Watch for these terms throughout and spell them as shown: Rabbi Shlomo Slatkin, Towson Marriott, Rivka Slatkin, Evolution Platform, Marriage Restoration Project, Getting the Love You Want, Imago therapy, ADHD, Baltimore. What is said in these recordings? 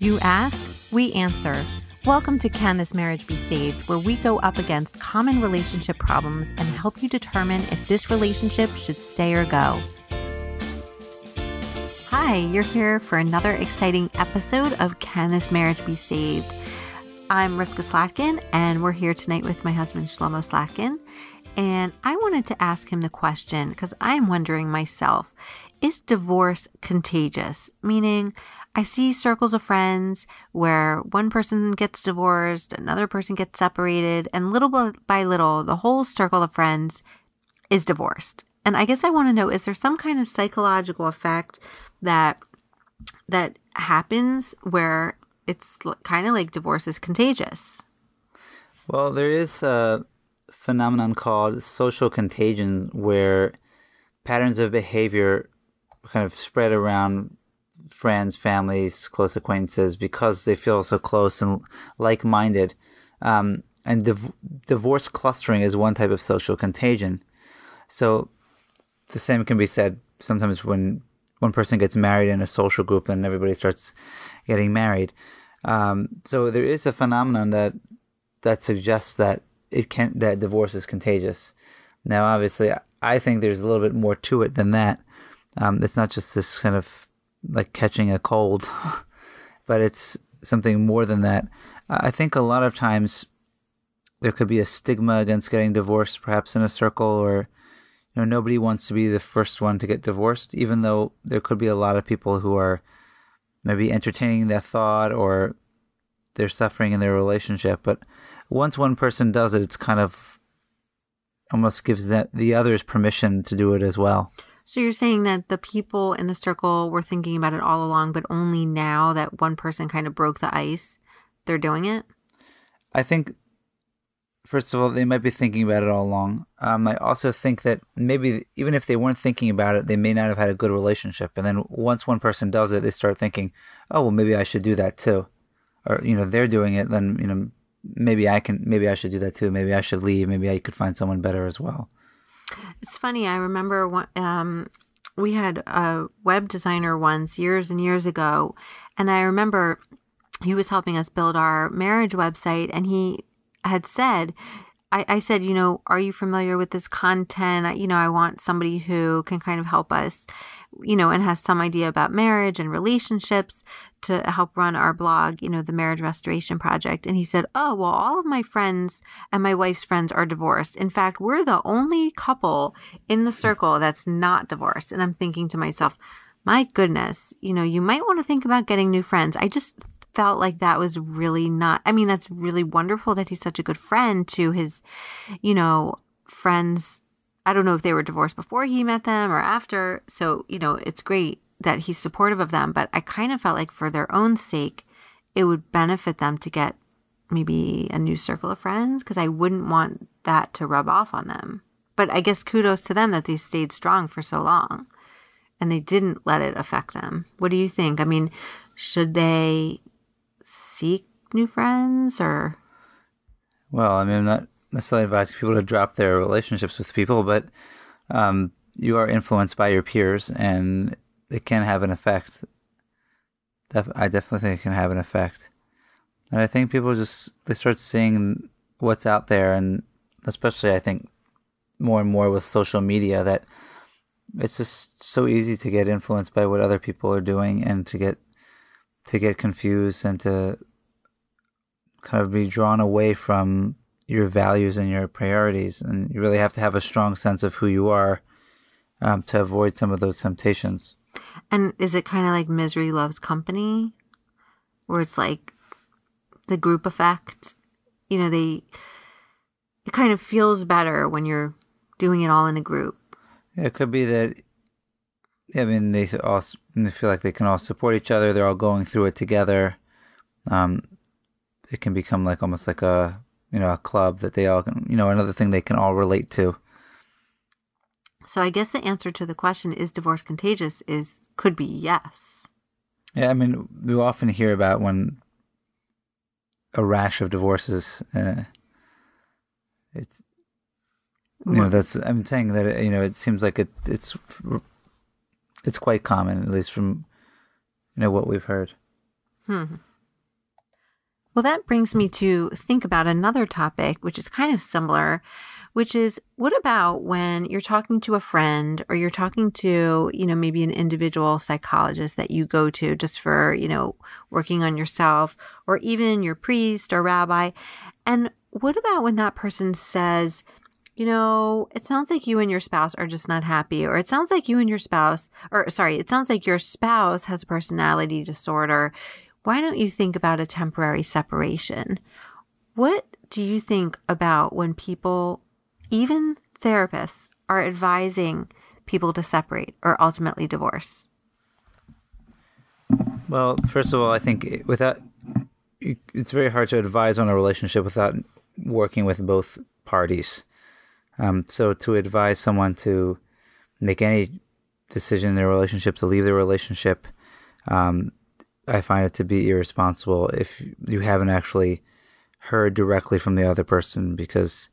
You ask, we answer. Welcome to Can This Marriage Be Saved, where we go up against common relationship problems and help you determine if this relationship should stay or go. Hi, you're here for another exciting episode of Can This Marriage Be Saved? I'm Rivka Slatkin, and we're here tonight with my husband, Shlomo Slatkin. And I wanted to ask him the question, because I'm wondering myself, is divorce contagious? Meaning, I see circles of friends where one person gets divorced, another person gets separated, and little by little, the whole circle of friends is divorced. And I guess I want to know, is there some kind of psychological effect that happens where it's kind of like divorce is contagious? Well, there is a phenomenon called social contagion where patterns of behavior kind of spread around friends, families, close acquaintances, because they feel so close and like-minded. And divorce clustering is one type of social contagion. So the same can be said sometimes when one person gets married in a social group and everybody starts getting married. So there is a phenomenon that suggests that that divorce is contagious. Now, obviously, I think there's a little bit more to it than that. It's not just this kind of like catching a cold, but it's something more than that. I think a lot of times there could be a stigma against getting divorced, perhaps in a circle, or nobody wants to be the first one to get divorced, even though there could be a lot of people who are maybe entertaining that thought or they're suffering in their relationship. But once one person does it, it's kind of almost gives the others permission to do it as well. So you're saying that the people in the circle were thinking about it all along, but only now that one person kind of broke the ice, they're doing it? I think, first of all, they might be thinking about it all along. I also think that maybe even if they weren't thinking about it, they may not have had a good relationship. And then once one person does it, they start thinking, oh, well, maybe I should do that too. Or, they're doing it, then, maybe I should do that too. Maybe I should leave. Maybe I could find someone better as well. It's funny. I remember we had a web designer once years and years ago, and I remember he was helping us build our marriage website, and he had said, I said, are you familiar with this content? I want somebody who can kind of help us, and has some idea about marriage and relationships to help run our blog, the Marriage Restoration Project. And he said, oh, well, all of my friends and my wife's friends are divorced. In fact, we're the only couple in the circle that's not divorced. And I'm thinking to myself, my goodness, you might want to think about getting new friends. I just felt like that was really not, that's really wonderful that he's such a good friend to his, friends. I don't know if they were divorced before he met them or after. So, it's great that he's supportive of them, but I kind of felt like for their own sake, it would benefit them to get maybe a new circle of friends, because I wouldn't want that to rub off on them. But I guess kudos to them that they stayed strong for so long and they didn't let it affect them. What do you think? Should they seek new friends or? Well, I'm not necessarily advising people to drop their relationships with people, but you are influenced by your peers and it can have an effect. I definitely think it can have an effect. And I think people they start seeing what's out there, and especially I think more and more with social media, that it's just so easy to get influenced by what other people are doing and to get confused and to kind of be drawn away from your values and your priorities. And you really have to have a strong sense of who you are to avoid some of those temptations. And is it kind of like misery loves company, where it's like the group effect? It kind of feels better when you're doing it all in a group. Yeah, it could be that. They feel like they can all support each other. They're all going through it together. It can become like almost like a a club that they all can, another thing they can all relate to. So I guess the answer to the question, is divorce contagious, could be yes. Yeah, we often hear about when a rash of divorces. It's that's, I'm saying that it seems like it's quite common, at least from what we've heard. Well, that brings me to think about another topic, which is kind of similar, which is what about when you're talking to a friend or you're talking to, maybe an individual psychologist that you go to just for, working on yourself, or even your priest or rabbi. And what about when that person says, it sounds like you and your spouse are just not happy, or it sounds like it sounds like your spouse has a personality disorder. Why don't you think about a temporary separation? What do you think about when people, even therapists, are advising people to separate or ultimately divorce? Well, first of all, I think it's very hard to advise on a relationship without working with both parties. So to advise someone to make any decision in their relationship, to leave their relationship, I find it to be irresponsible if you haven't actually heard directly from the other person, because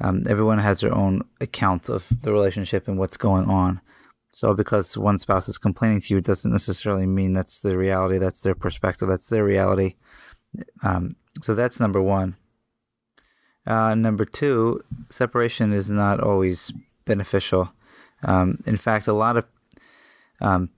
everyone has their own account of the relationship and what's going on. So because one spouse is complaining to you, it doesn't necessarily mean that's the reality, that's their perspective, that's their reality. So that's number one. Number two, separation is not always beneficial. In fact, a lot of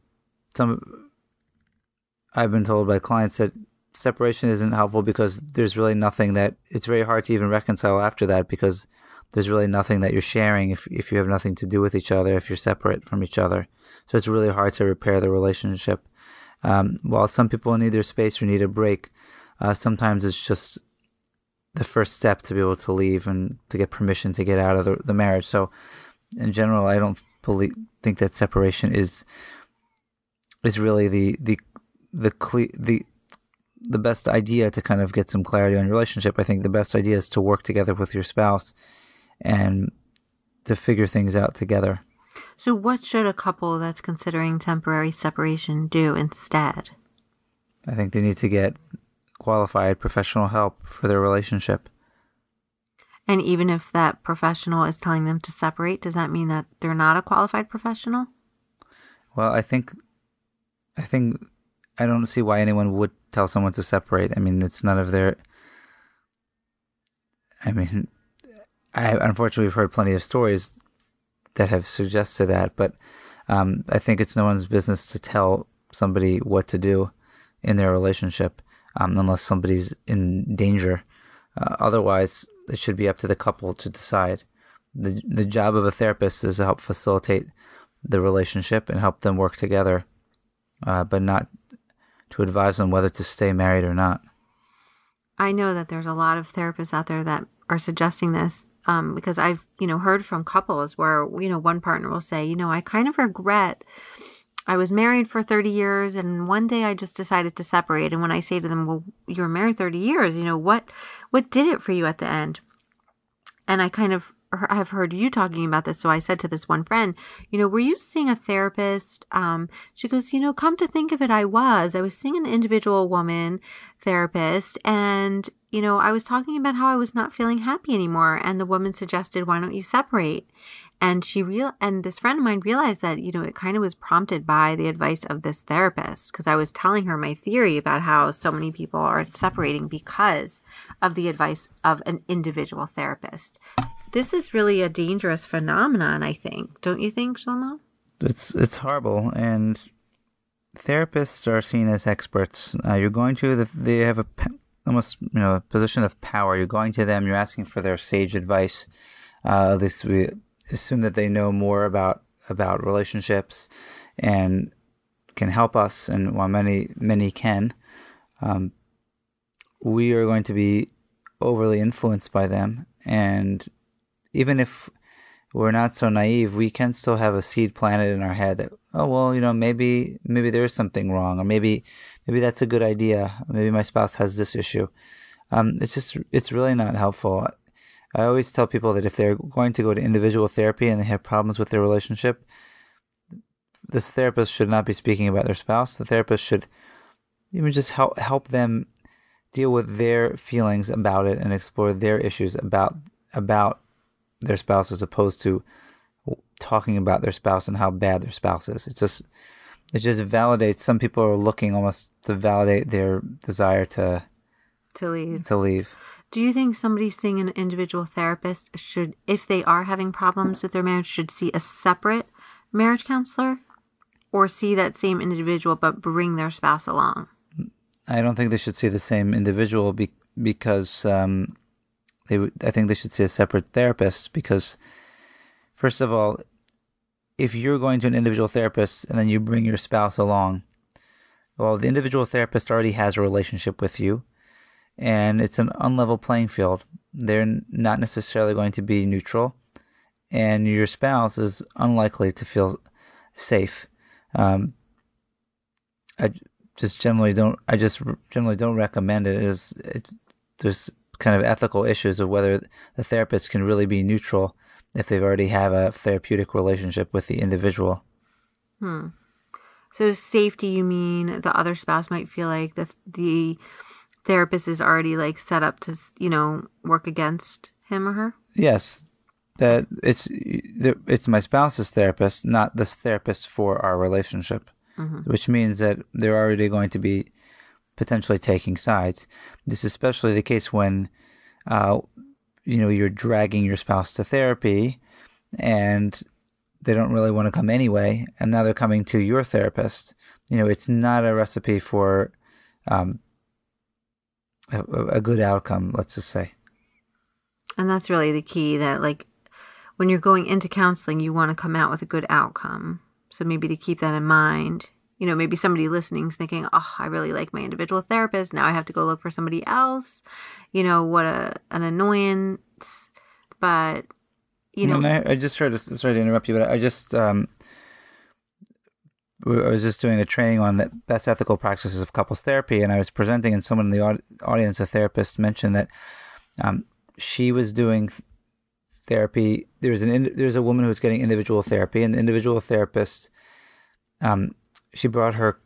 I've been told by clients that separation isn't helpful because there's really nothing that it's very hard to even reconcile after that, because there's really nothing that you're sharing if you have nothing to do with each other, if you're separate from each other. So it's really hard to repair the relationship. While some people need their space or need a break, sometimes it's just the first step to be able to leave and to get permission to get out of the marriage. So in general, I don't think that separation is really the best idea to kind of get some clarity on your relationship. I think the best idea is to work together with your spouse and to figure things out together. So what should a couple that's considering temporary separation do instead? I think they need to get qualified professional help for their relationship. And even if that professional is telling them to separate, does that mean that they're not a qualified professional? Well, I think I don't see why anyone would tell someone to separate. I mean, it's none of their... unfortunately, we've heard plenty of stories that have suggested that, but I think it's no one's business to tell somebody what to do in their relationship unless somebody's in danger. Otherwise, it should be up to the couple to decide. The job of a therapist is to help facilitate the relationship and help them work together, but not to advise them whether to stay married or not. I know that there's a lot of therapists out there that are suggesting this because I've, heard from couples where, one partner will say, I kind of regret I was married for 30 years and one day I just decided to separate. And when I say to them, well, you were married 30 years, what did it for you at the end? And I've heard you talking about this. So I said to this one friend, were you seeing a therapist? She goes, come to think of it, I was seeing an individual woman therapist, and, I was talking about how I was not feeling happy anymore. And the woman suggested, why don't you separate? And this friend of mine realized that, it kind of was prompted by the advice of this therapist, because I was telling her my theory about how so many people are separating because of the advice of an individual therapist. This is really a dangerous phenomenon, I think. Don't you think, Shlomo? It's horrible, and therapists are seen as experts. They have a position of power. You're going to them. You're asking for their sage advice. At least we assume that they know more about relationships and can help us. And while many can, we are going to be overly influenced by them. And even if we're not so naive, we can still have a seed planted in our head that, maybe there is something wrong, or maybe that's a good idea. Maybe my spouse has this issue. It's really not helpful. I always tell people that if they're going to go to individual therapy and they have problems with their relationship, this therapist should not be speaking about their spouse. The therapist should even just help them deal with their feelings about it and explore their issues about their spouse, as opposed to talking about their spouse and how bad their spouse is. It just validates. Some people are looking almost to validate their desire to To leave. Do you think somebody seeing an individual therapist should, if they are having problems with their marriage, should see a separate marriage counselor or see that same individual but bring their spouse along? I don't think they should see the same individual because I think they should see a separate therapist because, first of all, if you're going to an individual therapist and then you bring your spouse along, well, the individual therapist already has a relationship with you. And it's an unlevel playing field. They're not necessarily going to be neutral. And your spouse is unlikely to feel safe. I just generally don't recommend it. There's kind of ethical issues of whether the therapist can really be neutral if they already have a therapeutic relationship with the individual. So safety, you mean the other spouse might feel like the therapist is already like set up to, work against him or her? Yes. That it's my spouse's therapist, not this therapist for our relationship, which means that they're already going to be potentially taking sides. This is especially the case when, you're dragging your spouse to therapy and they don't really want to come anyway. And now they're coming to your therapist. It's not a recipe for, a good outcome, let's just say. And that's really the key, that like when you're going into counseling, you want to come out with a good outcome. So maybe to keep that in mind, maybe somebody listening is thinking, oh, I really like my individual therapist. Now I have to go look for somebody else. What an annoyance. But, I just heard, sorry to interrupt you, but I just, I was just doing a training on the best ethical practices of couples therapy, and I was presenting, and someone in the audience, a therapist, mentioned that she was doing therapy. There's a woman who was getting individual therapy, and the individual therapist, she brought her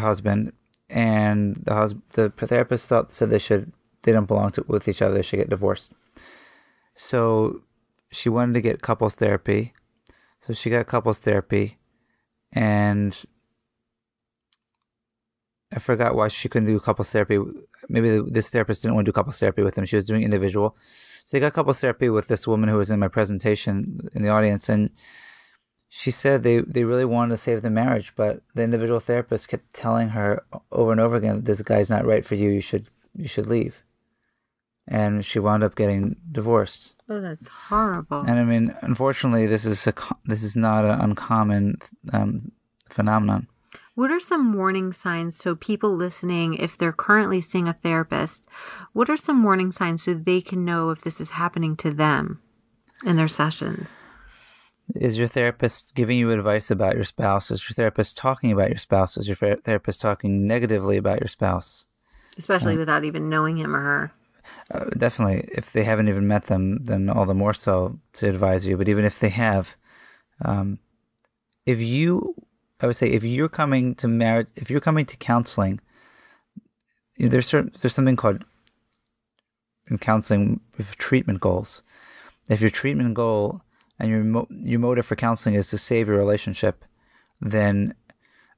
husband, and the therapist said they don't belong with each other, they should get divorced. So she wanted to get couples therapy, so she got couples therapy. And I forgot why she couldn't do couples therapy. Maybe this therapist didn't want to do couples therapy with them. She was doing individual. So they got couples therapy with this woman who was in my presentation in the audience. And she said they really wanted to save the marriage, but the individual therapist kept telling her over and over again, this guy's not right for you. You should leave. And she wound up getting divorced. Oh, that's horrible. And I mean, unfortunately, this is not an uncommon phenomenon. What are some warning signs? So people listening, if they're currently seeing a therapist, what are some warning signs so they can know if this is happening to them in their sessions? Is your therapist giving you advice about your spouse? Is your therapist talking about your spouse? Is your therapist talking negatively about your spouse? Especially without even knowing him or her. Definitely. If they haven't even met them, then all the more so to advise you. But even if they have, if you're coming to marriage, if you're coming to counseling, there's something called in counseling treatment goals. If your treatment goal and your motive for counseling is to save your relationship, then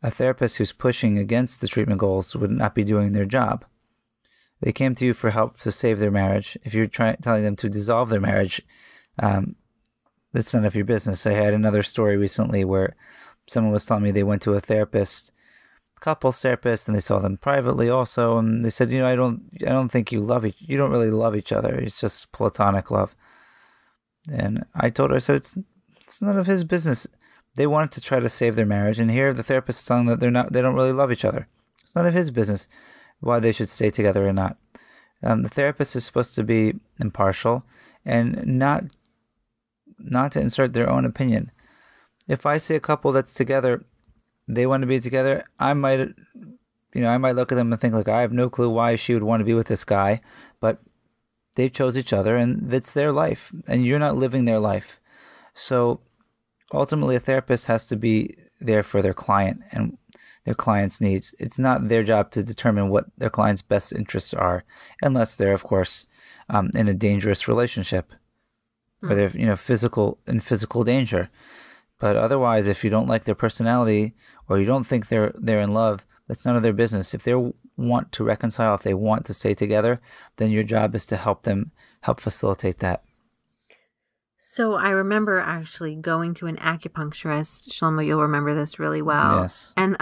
a therapist who's pushing against the treatment goals would not be doing their job. They came to you for help to save their marriage. If you're telling them to dissolve their marriage, that's none of your business. I had another story recently where someone was telling me they went to a therapist, couples therapist, and they saw them privately also, and they said, I don't think you don't really love each other. It's just platonic love. And I told her, I said, it's none of his business. They wanted to try to save their marriage, and here the therapist is telling them that they don't really love each other. It's none of his business why they should stay together or not. The therapist is supposed to be impartial and not to insert their own opinion. If I see a couple that's together, they want to be together, I might look at them and think, like, I have no clue why she would want to be with this guy, but they chose each other and that's their life, and you're not living their life. So ultimately a therapist has to be there for their client and their client's needs. It's not their job to determine what their client's best interests are, unless they're, of course, in a dangerous relationship, or they're, in physical danger. But otherwise, if you don't like their personality or you don't think they're in love, that's none of their business. If they're want to reconcile, if they want to stay together, then your job is to help them, help facilitate that. So I remember actually going to an acupuncturist. Shlomo, you'll remember this really well. Yes. And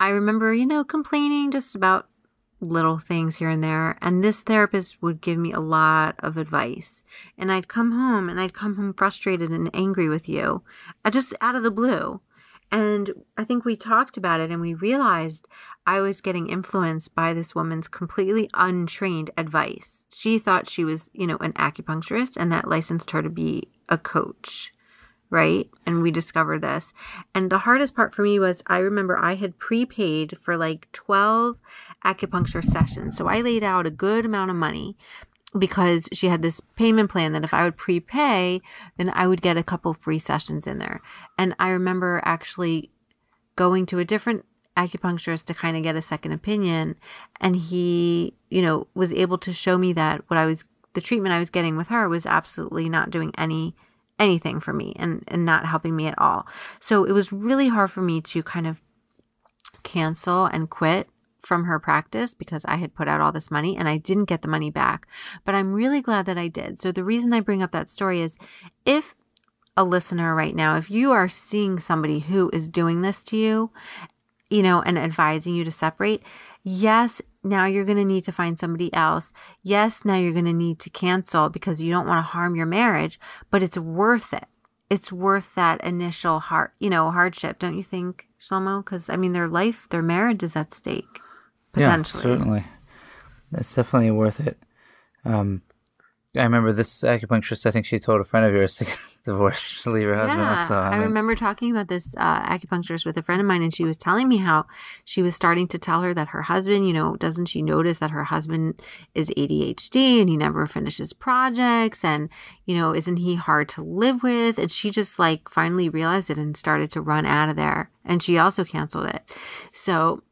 I remember, you know, complaining just about little things here and there. And this therapist would give me a lot of advice. And I'd come home frustrated and angry with you, just out of the blue. And I think we talked about it and we realized I was getting influenced by this woman's completely untrained advice. She thought she was, you know, an acupuncturist, and that licensed her to be a coach, right? And we discovered this. And the hardest part for me was I remember I had prepaid for like 12 acupuncture sessions. So I laid out a good amount of money, because she had this payment plan that if I would prepay, then I would get a couple free sessions in there. And I remember actually going to a different acupuncturist to kind of get a second opinion. And he, you know, was able to show me that what I was, the treatment I was getting with her was absolutely not doing anything for me and not helping me at all. So it was really hard for me to kind of cancel and quit from her practice, because I had put out all this money and I didn't get the money back. But I'm really glad that I did. So the reason I bring up that story is, if a listener right now, if you are seeing somebody who is doing this to you, you know, and advising you to separate, yes, now you're going to need to find somebody else. Yes, now you're going to need to cancel because you don't want to harm your marriage, but it's worth it. It's worth that initial hardship, don't you think, Shlomo? Because, I mean, their life, their marriage is at stake. Potentially. Yeah, certainly. It's definitely worth it. I remember this acupuncturist, I think she told a friend of yours to get divorced, to leave her husband. Yeah, so, I remember talking about this acupuncturist with a friend of mine, and she was telling me how she was starting to tell her that her husband, you know, doesn't she notice that her husband is ADHD and he never finishes projects and, you know, isn't he hard to live with? And she just like finally realized it and started to run out of there. And she also canceled it. So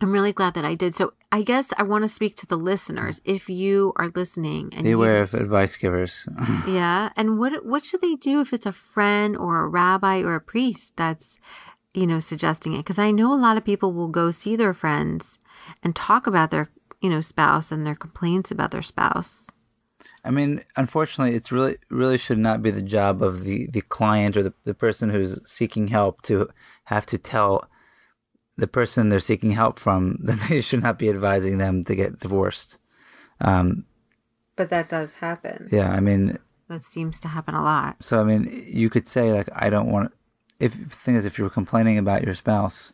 I'm really glad that I did. So I guess I want to speak to the listeners. If you are listening, and beware of advice givers. Yeah. And what should they do if it's a friend or a rabbi or a priest that's, you know, suggesting it? Because I know a lot of people will go see their friends and talk about their, you know, spouse and their complaints about their spouse. I mean, unfortunately, it's really should not be the job of the client or the person who's seeking help to have to tell the person they're seeking help from that they should not be advising them to get divorced. But that does happen. Yeah, I mean, that seems to happen a lot. So, I mean, you could say, like, I don't want to, if you were complaining about your spouse,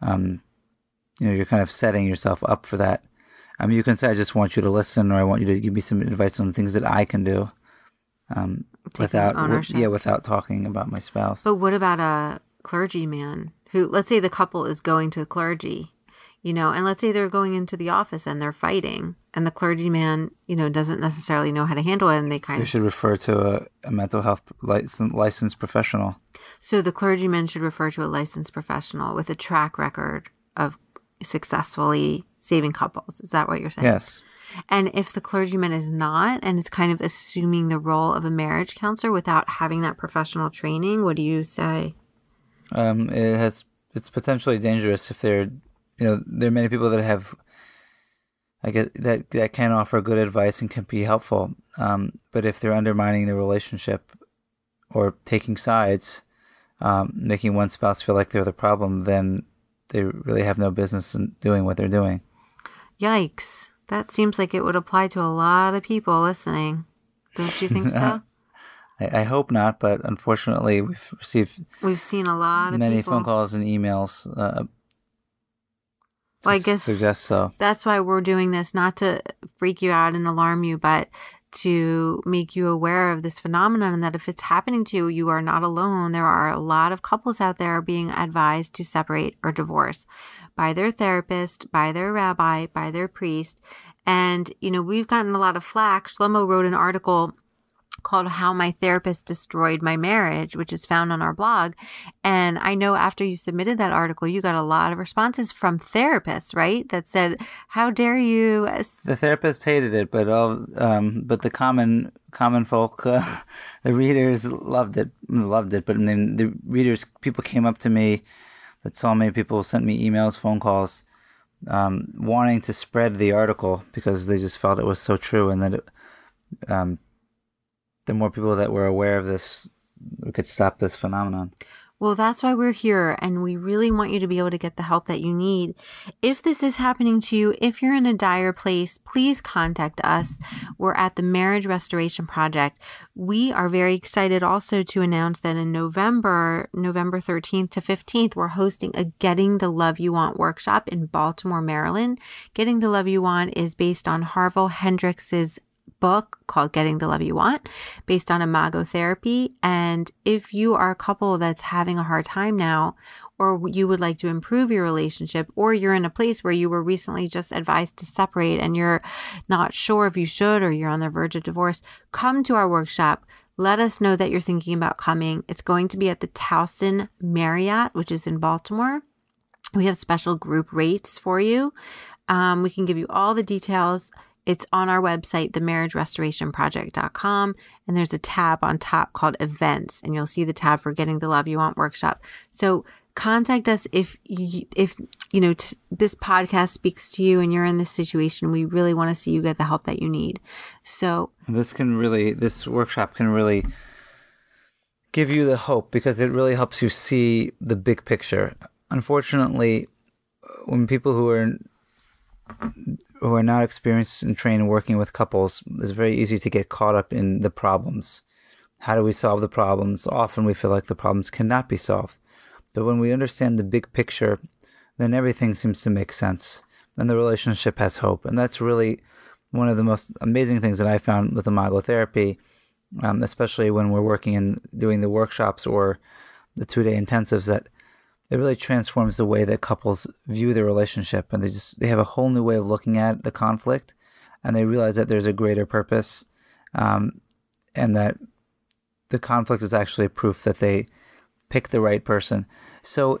you know, you're kind of setting yourself up for that. I mean, you can say, I just want you to listen, or I want you to give me some advice on things that I can do, without talking about my spouse. But what about a clergyman? Who, let's say the couple is going to clergy, you know, and let's say they're going into the office and they're fighting, and the clergyman, you know, doesn't necessarily know how to handle it, and they should refer to a mental health licensed professional. So the clergyman should refer to a licensed professional with a track record of successfully saving couples. Is that what you're saying? Yes. And if the clergyman is not, and is kind of assuming the role of a marriage counselor without having that professional training, what do you say? It's potentially dangerous if they're, you know, there are many people that have, I guess, that can offer good advice and can be helpful. But if they're undermining the relationship or taking sides, making one spouse feel like they're the problem, then they really have no business in doing what they're doing. Yikes. That seems like it would apply to a lot of people listening. Don't you think so? I hope not, but unfortunately, we've seen a lot of many people. Phone calls and emails. I guess suggest so. That's why we're doing this, not to freak you out and alarm you, but to make you aware of this phenomenon, and that if it's happening to you, you are not alone. There are a lot of couples out there being advised to separate or divorce by their therapist, by their rabbi, by their priest, and you know we've gotten a lot of flack. Shlomo wrote an article called How My Therapist Destroyed My Marriage, which is found on our blog. And I know after you submitted that article, you got a lot of responses from therapists, right? That said, how dare you? The therapist hated it, but all, but the common folk, the readers loved it. But then people came up to me that saw me, people sent me emails, phone calls, wanting to spread the article because they just felt it was so true, and that it, the more people that were aware of this, we could stop this phenomenon. Well, that's why we're here, and we really want you to be able to get the help that you need. If this is happening to you, if you're in a dire place, please contact us. We're at the Marriage Restoration Project. We are very excited also to announce that in November 13th to 15th, we're hosting a Getting the Love You Want workshop in Baltimore, Maryland. Getting the Love You Want is based on Harville Hendrix's book called Getting the Love You Want, based on Imago therapy. And if you are a couple that's having a hard time now, or you would like to improve your relationship, or you're in a place where you were recently just advised to separate and you're not sure if you should, or you're on the verge of divorce, come to our workshop. Let us know that you're thinking about coming. It's going to be at the Towson Marriott, which is in Baltimore. We have special group rates for you. We can give you all the details. It's on our website, themarriagerestorationproject.com, and there's a tab on top called Events, and you'll see the tab for Getting the Love You Want workshop. So contact us if this podcast speaks to you and you're in this situation. We really want to see you get the help that you need. So this workshop can really give you the hope, because it really helps you see the big picture. Unfortunately, when people who are not experienced and trained working with couples, it's very easy to get caught up in the problems. How do we solve the problems? Often we feel like the problems cannot be solved. But when we understand the big picture, then everything seems to make sense, and the relationship has hope. And that's really one of the most amazing things that I found with Imago therapy, especially when we're working and doing the workshops or the 2-day intensives, that it really transforms the way that couples view their relationship, and they have a whole new way of looking at the conflict, and they realize that there's a greater purpose, and that the conflict is actually proof that they pick the right person. So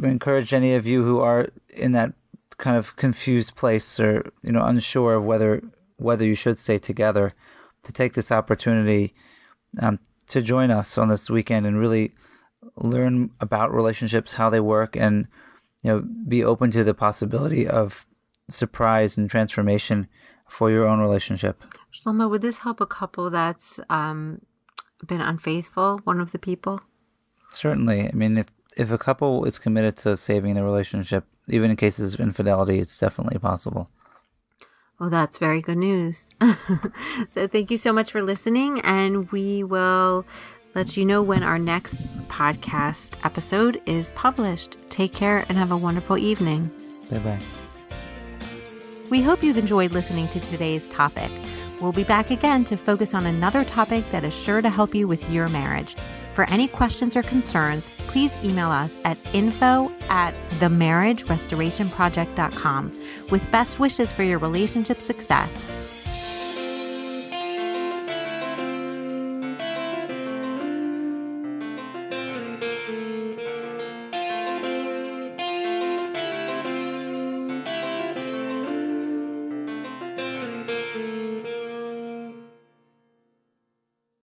I encourage any of you who are in that kind of confused place, or unsure of whether you should stay together, to take this opportunity to join us on this weekend and really learn about relationships, how they work, and be open to the possibility of surprise and transformation for your own relationship. Shlomo, would this help a couple that's been unfaithful, one of the people? Certainly. I mean, if a couple is committed to saving the relationship, even in cases of infidelity, it's definitely possible. Well, that's very good news. So thank you so much for listening, and we will let you know when our next podcast episode is published. Take care and have a wonderful evening. Bye-bye. We hope you've enjoyed listening to today's topic. We'll be back again to focus on another topic that is sure to help you with your marriage. For any questions or concerns, please email us at info@themarriagerestorationproject.com with best wishes for your relationship success.